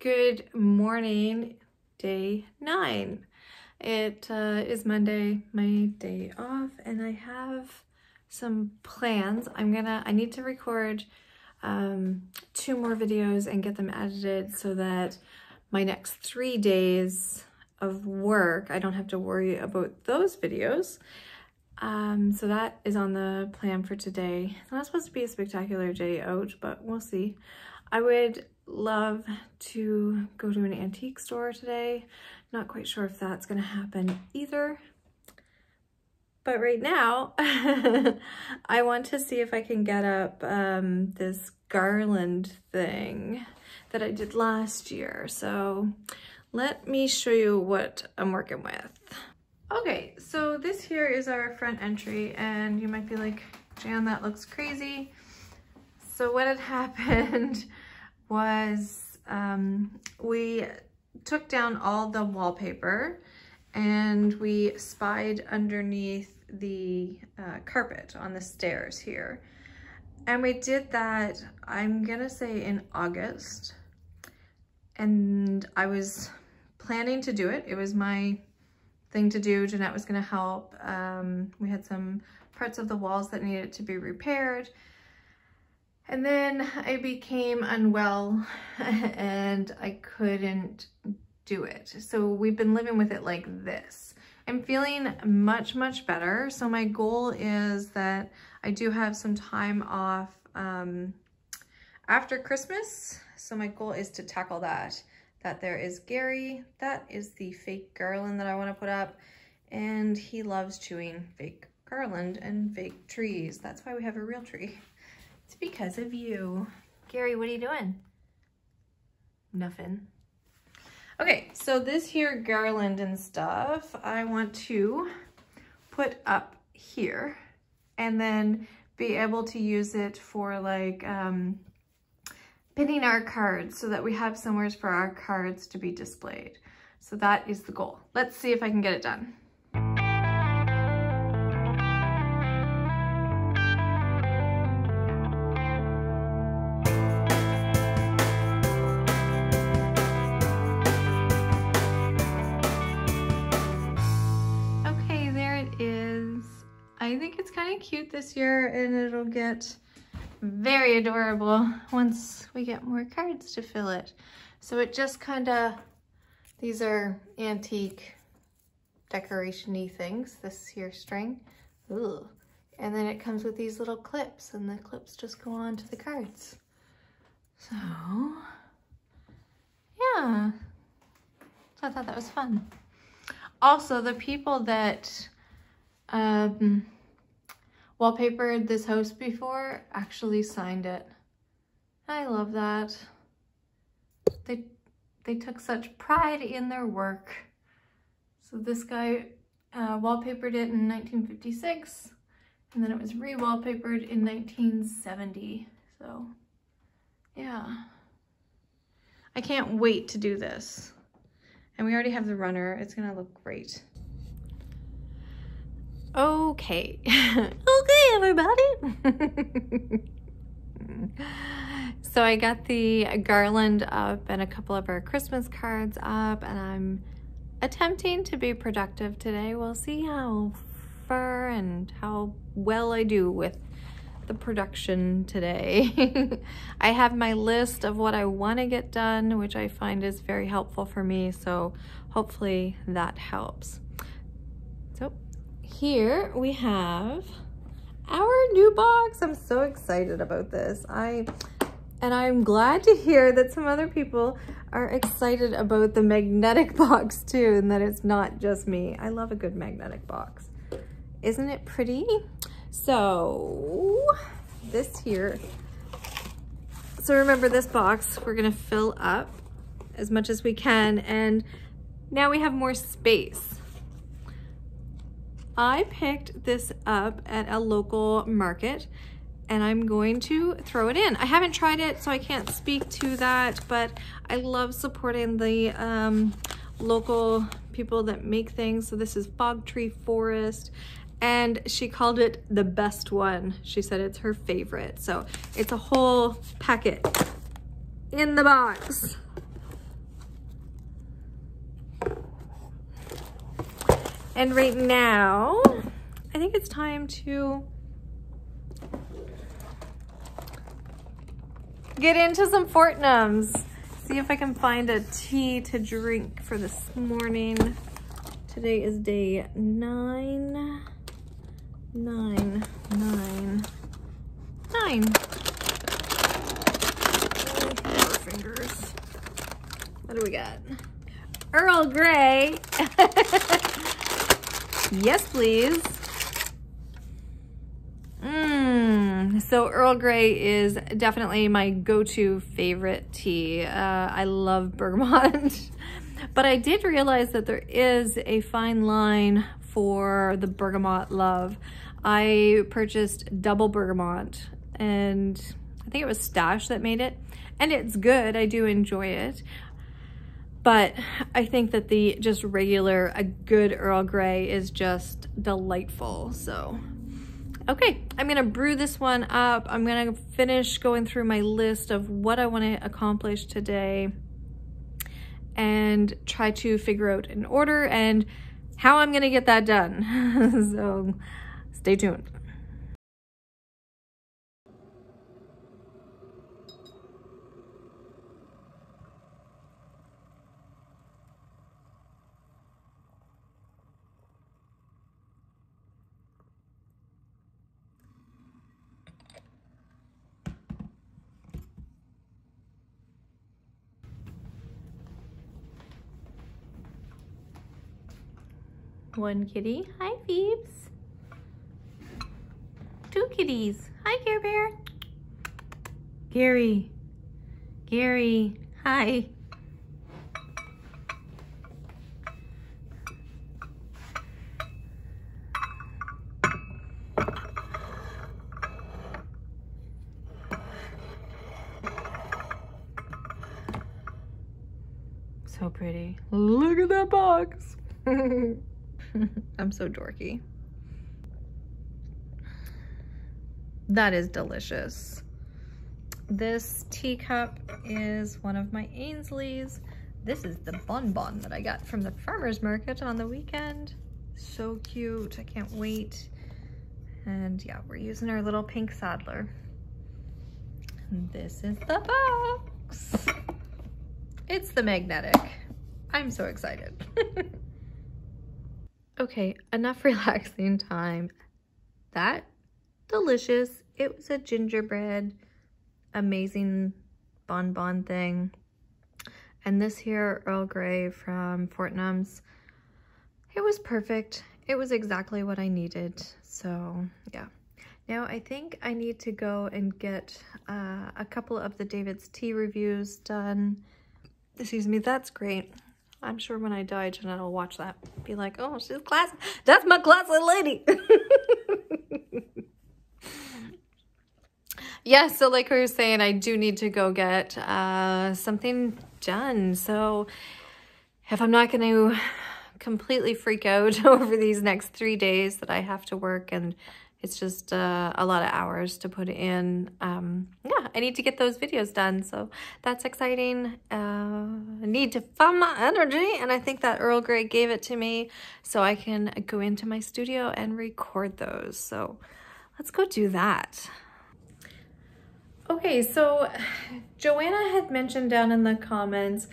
Good morning, day 9. It is Monday, my day off, and I have some plans. I need to record 2 more videos and get them edited so that my next 3 days of work, I don't have to worry about those videos. So that is on the plan for today. It's not supposed to be a spectacular day out, but we'll see. I would love to go to an antique store today. Not quite sure if that's gonna happen either. But right now, I want to see if I can get up this garland thing that I did last year. So let me show you what I'm working with. Okay, so this here is our front entry, and you might be like, Jan, that looks crazy. So what had happened was we took down all the wallpaper and we spied underneath the carpet on the stairs here. And we did that, I'm gonna say in August. And I was planning to do it. It was my thing to do. Jeanette was gonna help. We had some parts of the walls that needed to be repaired. And then I became unwell and I couldn't do it. So we've been living with it like this. I'm feeling much, much better. So my goal is that I do have some time off after Christmas. So my goal is to tackle that. That there is Gary. That is the fake garland that I want to put up. And he loves chewing fake garland and fake trees. That's why we have a real tree. It's because of you. Gary, what are you doing? Nothing. Okay, so this here garland and stuff, I want to put up here and then be able to use it for like pinning our cards so that we have somewhere for our cards to be displayed. So that is the goal. Let's see if I can get it done. I think it's kind of cute this year, and it'll get very adorable once we get more cards to fill it. So it just kind of, these are antique decoration-y things, this here string. Ooh. And then it comes with these little clips, and the clips just go on to the cards. So, yeah. So I thought that was fun. Also, the people that wallpapered this house before actually signed it. I love that. They took such pride in their work. So this guy wallpapered it in 1956, and then it was re-wallpapered in 1970. So yeah, I can't wait to do this. And we already have the runner. It's gonna look great. Okay. Okay, everybody. So I got the garland up and a couple of our Christmas cards up, and I'm attempting to be productive today. We'll see how far and how well I do with the production today. I have my list of what I want to get done, which I find is very helpful for me. So hopefully that helps. Here we have our new box. I'm so excited about this. I'm glad to hear that some other people are excited about the magnetic box too, and that it's not just me. I love a good magnetic box. Isn't it pretty? So this here, so remember this box, we're gonna fill up as much as we can, and now we have more space. I picked this up at a local market, and I'm going to throw it in. I haven't tried it, so I can't speak to that, but I love supporting the local people that make things. So this is Fogtree Forest, and she called it the best one. She said it's her favorite. So it's a whole packet in the box. And right now, I think it's time to get into some Fortnums. See if I can find a tea to drink for this morning. Today is day 9. Four fingers. What do we got? Earl Grey. Yes, please. So Earl Grey is definitely my go-to favorite tea. I love bergamot, but I did realize that there is a fine line for the bergamot love. I purchased double bergamot, and I think it was Stash that made it, and it's good. I do enjoy it, but I think that the just regular, a good Earl Grey is just delightful, so. Okay, I'm gonna brew this one up. I'm gonna finish going through my list of what I wanna accomplish today and try to figure out an order and how I'm gonna get that done. So stay tuned. One kitty. Hi, Phoebes. Two kitties. Hi, Care Bear. Gary. Gary. Hi. So pretty. Look at that box. I'm so dorky. That is delicious. This teacup is one of my Aynsley's. This is the bonbon that I got from the farmer's market on the weekend. So cute, I can't wait. And yeah, we're using our little pink Sadler. And this is the box. It's the magnetic. I'm so excited. Okay, enough relaxing time. That delicious. It was a gingerbread, amazing bonbon thing. And this here, Earl Grey from Fortnum's, it was perfect. It was exactly what I needed. So yeah. Now I think I need to go and get a couple of the David's Tea reviews done. Excuse me, that's great. I'm sure when I die, Jeanette will watch that and be like, oh, she's classy. That's my classy lady. Yeah, so like we were saying, I do need to go get something done. So if I'm not going to completely freak out over these next 3 days that I have to work, and it's just a lot of hours to put in. Yeah, I need to get those videos done, so that's exciting. I need to find my energy, and I think that Earl Grey gave it to me, so I can go into my studio and record those. So let's go do that. Okay, so Joanna had mentioned down in the comments,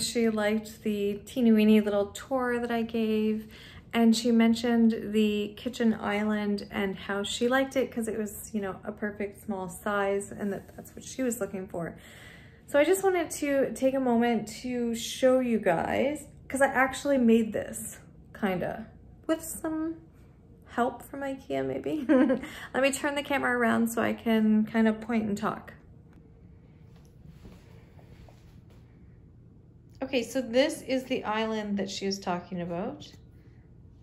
she liked the teeny weeny little tour that I gave. And she mentioned the kitchen island and how she liked it because it was, you know, a perfect small size, and that's what she was looking for. So I just wanted to take a moment to show you guys, because I actually made this, kinda, with some help from IKEA maybe. Let me turn the camera around so I can kind of point and talk. Okay, so this is the island that she was talking about.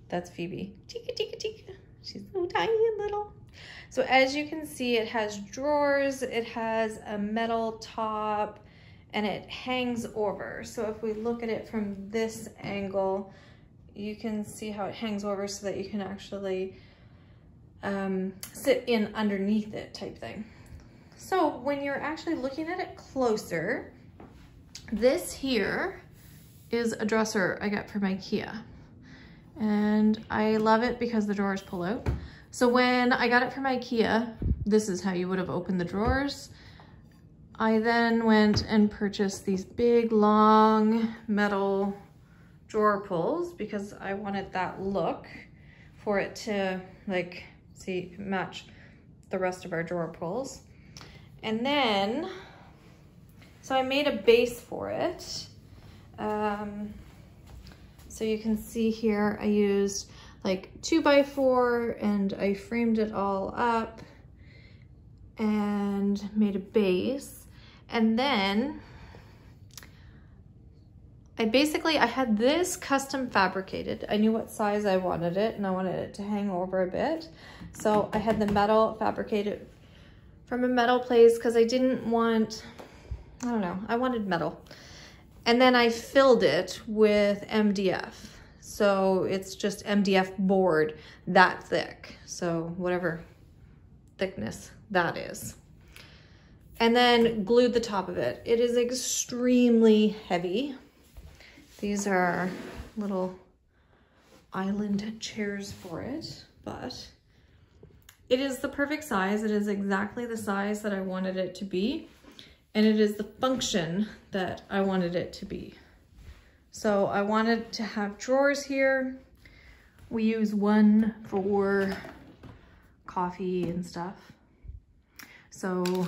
That's Phoebe. Tika, tika, tika. She's so tiny and little. So as you can see, it has drawers, it has a metal top, and it hangs over. So if we look at it from this angle, you can see how it hangs over so that you can actually sit in underneath it type thing. So when you're actually looking at it closer, this here is a dresser I got from IKEA. and I love it because the drawers pull out. So when I got it from IKEA, this is how you would have opened the drawers. I then went and purchased these big long metal drawer pulls because I wanted that look for it to like see match the rest of our drawer pulls. And then, so I made a base for it. So you can see here, I used like 2x4 and I framed it all up and made a base. And then I had this custom fabricated. I knew what size I wanted it and I wanted it to hang over a bit. So I had the metal fabricated from a metal place because I didn't want, I don't know, I wanted metal. And then I filled it with MDF. So it's just MDF board that thick. So whatever thickness that is. And then glued the top of it. It is extremely heavy. These are little island chairs for it, but it is the perfect size. It is exactly the size that I wanted it to be. And it is the function that I wanted it to be. So I wanted to have drawers here. We use one for coffee and stuff. So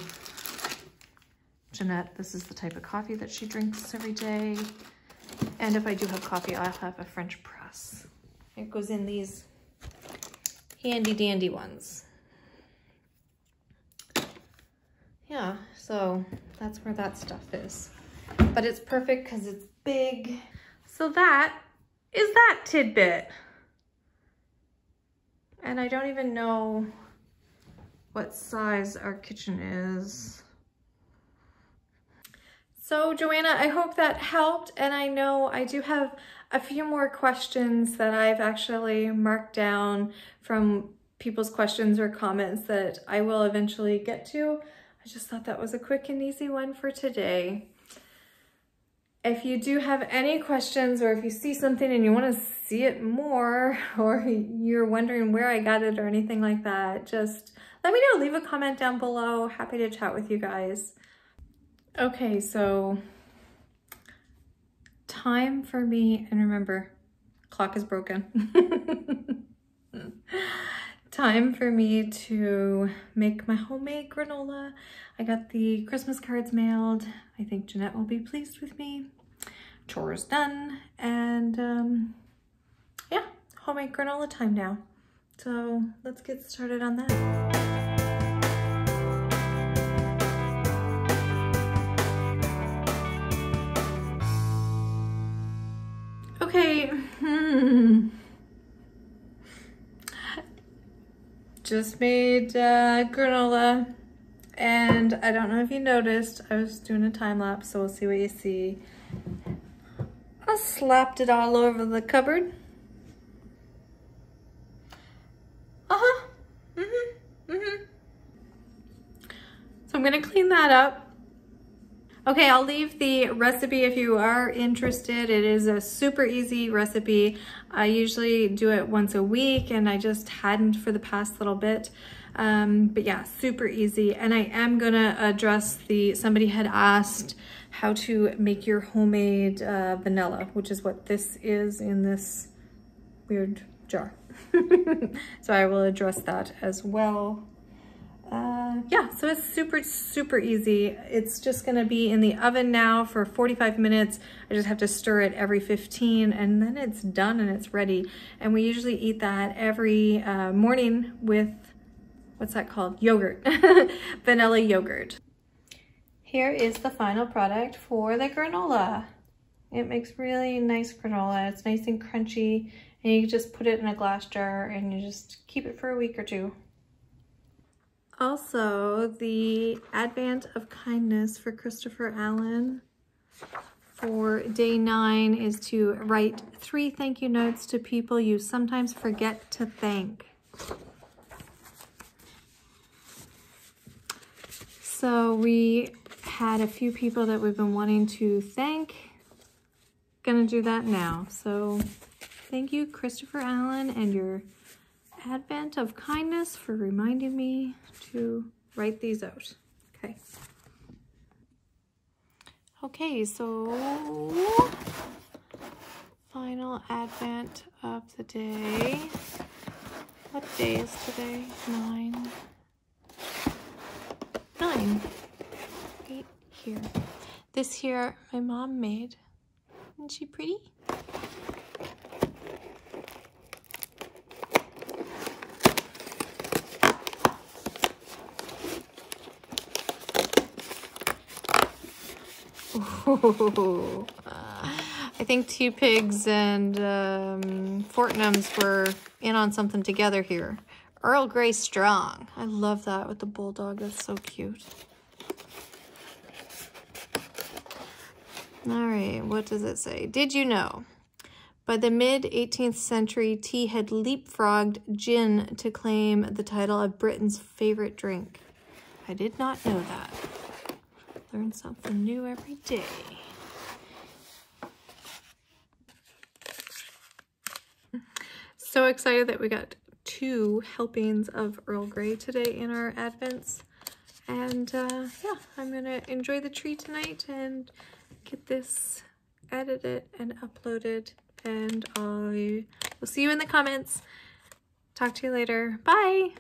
Jeanette, this is the type of coffee that she drinks every day. And if I do have coffee, I'll have a French press. It goes in these handy dandy ones. Yeah, so that's where that stuff is. But it's perfect because it's big. So that is that tidbit. And I don't even know what size our kitchen is. So Joanna, I hope that helped. And I know I do have a few more questions that I've actually marked down from people's questions or comments that I will eventually get to. I just thought that was a quick and easy one for today. If you do have any questions or if you see something and you want to see it more or you're wondering where I got it or anything like that, just let me know. Leave a comment down below. Happy to chat with you guys. Okay, so time for me, and remember, clock is broken. Time for me to make my homemade granola. I got the Christmas cards mailed. I think Jeanette will be pleased with me. Chores done, and yeah, homemade granola time now. So let's get started on that. Okay, Just made granola, and I don't know if you noticed, I was doing a time lapse, so we'll see what you see. I slapped it all over the cupboard. Uh-huh, mm-hmm, mm-hmm. So I'm gonna clean that up. Okay, I'll leave the recipe if you are interested. It is a super easy recipe. I usually do it once a week and I just hadn't for the past little bit. But yeah, super easy. And I am gonna address somebody had asked how to make your homemade vanilla, which is what this is in this weird jar. So I will address that as well. Yeah, so it's super, super easy. It's just gonna be in the oven now for 45 minutes. I just have to stir it every 15 and then it's done and it's ready. And we usually eat that every morning with, what's that called? Yogurt, vanilla yogurt. Here is the final product for the granola. It makes really nice granola. It's nice and crunchy and you just put it in a glass jar and you just keep it for a week or two. Also, the Advent of Kindness for Christopher Allen for day 9 is to write 3 thank you notes to people you sometimes forget to thank. So we had a few people that we've been wanting to thank. Gonna do that now. So Thank you, Christopher Allen, and your Advent of Kindness for reminding me to write these out. Okay. Okay, so final Advent of the day. What day is today? 9. Right here. This here my mom made. Isn't she pretty? Oh, I think Teapigs and Fortnum's were in on something together here. Earl Grey Strong. I love that with the bulldog. That's so cute. All right, what does it say? Did you know? By the mid-18th century, tea had leapfrogged gin to claim the title of Britain's favorite drink. I did not know that. Learn something new every day. So excited that we got 2 helpings of Earl Grey today in our Advents. And yeah, I'm gonna enjoy the tree tonight and get this edited and uploaded. And I will see you in the comments. Talk to you later. Bye.